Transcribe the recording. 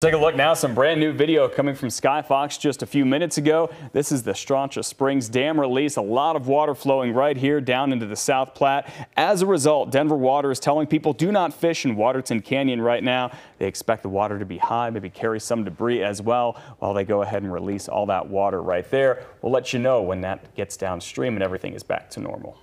Take a look now, some brand new video coming from Sky Fox just a few minutes ago. This is the Strontia Springs Dam release. A lot of water flowing right here down into the South Platte. As a result, Denver Water is telling people do not fish in Waterton Canyon right now. They expect the water to be high, maybe carry some debris as well while they go ahead and release all that water right there. We'll let you know when that gets downstream and everything is back to normal.